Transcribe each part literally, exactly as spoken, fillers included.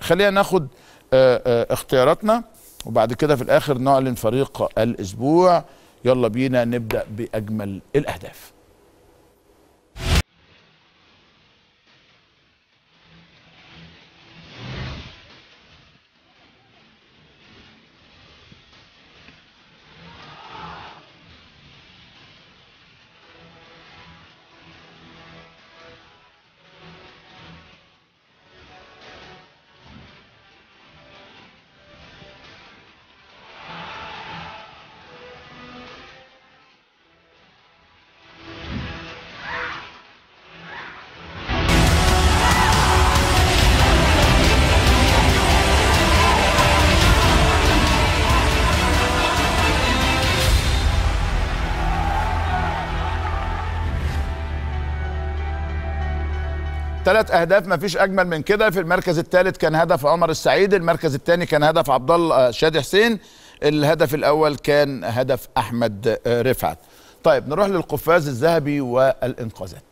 خلينا ناخد اختياراتنا وبعد كده في الاخر نعلن فريق الاسبوع. يلا بينا نبدا باجمل الاهداف. ثلاث اهداف ما فيش اجمل من كده. في المركز الثالث كان هدف عمر السعيد، المركز الثاني كان هدف عبد الله شادي حسين، الهدف الاول كان هدف احمد رفعت. طيب نروح للقفاز الذهبي والانقاذات.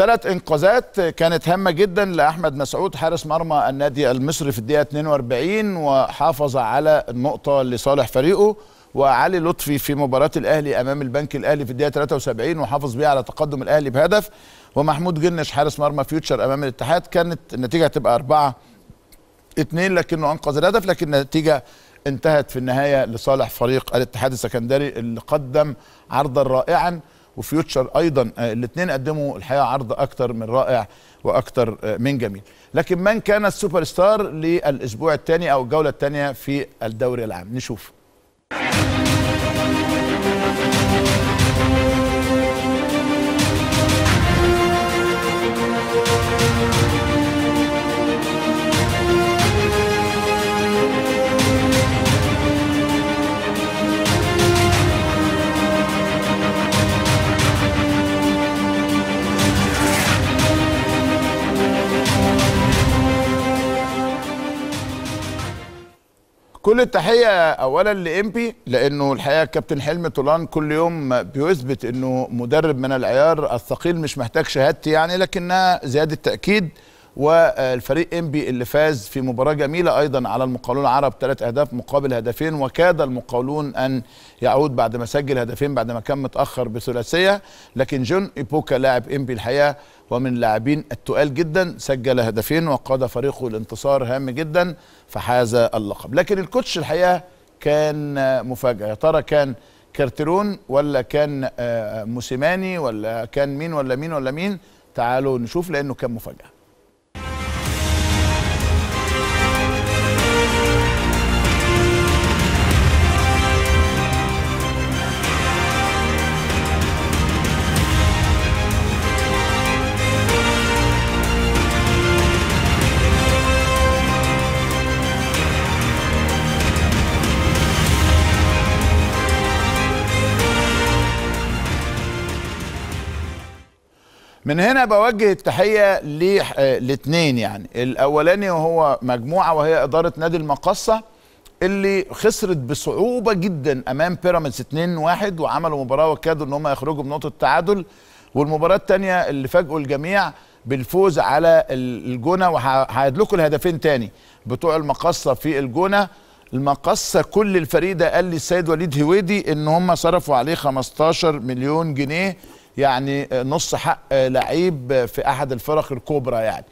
ثلاث انقاذات كانت هامة جدا لأحمد مسعود حارس مرمى النادي المصري في الدقيقة اتنين واربعين، وحافظ على النقطة لصالح فريقه. وعلي لطفي في مباراة الأهلي أمام البنك الأهلي في الدقيقة تلاتة وسبعين وحافظ بيه على تقدم الأهلي بهدف. ومحمود جنش حارس مرمى فيوتشر أمام الاتحاد كانت النتيجة هتبقى اربعة اتنين، لكنه أنقذ الهدف، لكن النتيجة انتهت في النهاية لصالح فريق الاتحاد السكندري اللي قدم عرضا رائعا، وفيوتشر ايضا الاثنين قدموا الحقيقه عرض اكتر من رائع واكتر من جميل. لكن من كان السوبر ستار للاسبوع الثاني او الجوله الثانيه في الدوري العام؟ نشوف. كل التحيه اولا لامبي، لانه الحقيقه كابتن حلمي طولان كل يوم بيثبت انه مدرب من العيار الثقيل، مش محتاج شهادتي يعني، لكنها زياده تاكيد. والفريق امبي اللي فاز في مباراه جميله ايضا على المقاولون العرب ثلاث اهداف مقابل هدفين، وكاد المقاولون ان يعود بعد ما سجل هدفين بعد ما كان متاخر بثلاثيه، لكن جون إيبوكا لاعب امبي الحقيقه ومن اللاعبين التقال جدا، سجل هدفين وقاد فريقه الانتصار هام جدا فحاز اللقب. لكن الكوتش الحقيقه كان مفاجاه، يا ترى كان كارتيرون ولا كان موسيماني ولا كان مين ولا مين ولا مين؟ تعالوا نشوف لانه كان مفاجاه. من هنا بوجه التحيه لاتنين، يعني الاولاني وهو مجموعه وهي اداره نادي المقصه اللي خسرت بصعوبه جدا امام بيراميدز اتنين واحد وعملوا مباراه وكادوا ان هم يخرجوا بنقطه التعادل، والمباراه الثانيه اللي فاجئوا الجميع بالفوز على الجونه. وهعيد لكم الهدفين تاني بتوع المقصه في الجونه. المقصه كل الفريق ده قال لي السيد وليد هويدي ان هم صرفوا عليه خمستاشر مليون جنيه، يعني نص حق لعيب في احد الفرق الكبرى يعني.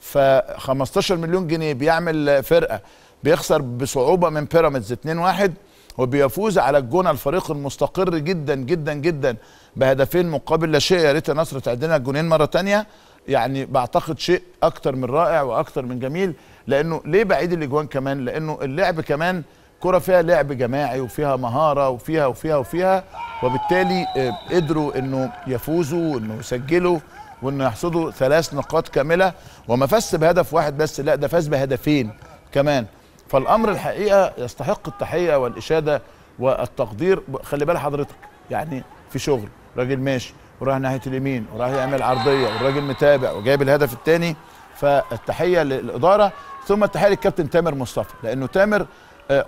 ف خمستاشر مليون جنيه بيعمل فرقه بيخسر بصعوبه من بيراميدز اتنين واحد وبيفوز على الجونه الفريق المستقر جدا جدا جدا بهدفين مقابل لا شيء. يا ريت النصر تعد لنا الجونين مره ثانيه، يعني بعتقد شيء اكتر من رائع واكتر من جميل. لانه ليه بعيد الاجوان كمان؟ لانه اللعب كمان كرة فيها لعب جماعي وفيها مهارة وفيها وفيها وفيها، وبالتالي قدروا انه يفوزوا وانه يسجلوا وانه يحصدوا ثلاث نقاط كاملة، وما فاز بهدف واحد بس، لا ده فاز بهدفين كمان. فالامر الحقيقة يستحق التحية والإشادة والتقدير. خلي بال حضرتك يعني في شغل، راجل ماشي وراح ناحية اليمين وراح يعمل عرضية والراجل متابع وجايب الهدف الثاني، فالتحية للإدارة. ثم التحية للكابتن تامر مصطفى، لأنه تامر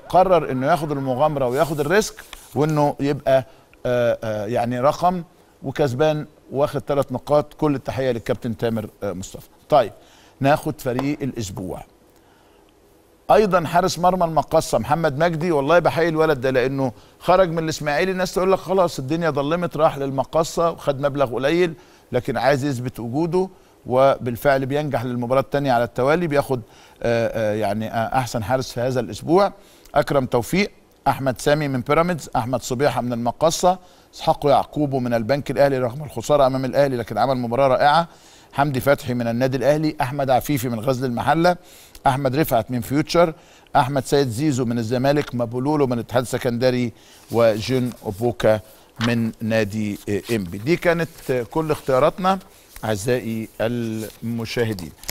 قرر انه ياخد المغامره وياخد الريسك وانه يبقى آآ آآ يعني رقم وكسبان واخد ثلاث نقاط. كل التحيه للكابتن تامر مصطفى. طيب ناخد فريق الاسبوع ايضا، حارس مرمى المقصه محمد مجدي. والله بحيي الولد ده لانه خرج من الاسماعيلي، الناس تقول لك خلاص الدنيا ظلمت، راح للمقصه وخد مبلغ قليل لكن عايز يثبت وجوده، وبالفعل بينجح للمباراه الثانيه على التوالي، بياخد يعني احسن حارس في هذا الاسبوع. اكرم توفيق، احمد سامي من بيراميدز، احمد صبيحه من المقصه، اسحاق يعقوب من البنك الاهلي رغم الخساره امام الاهلي لكن عمل مباراه رائعه، حمدي فتحي من النادي الاهلي، احمد عفيفي من غزل المحله، احمد رفعت من فيوتشر، احمد سيد زيزو من الزمالك، مابولولو من الاتحاد السكندري، وجون إيبوكا من نادي انبي. دي كانت كل اختياراتنا اعزائي المشاهدين.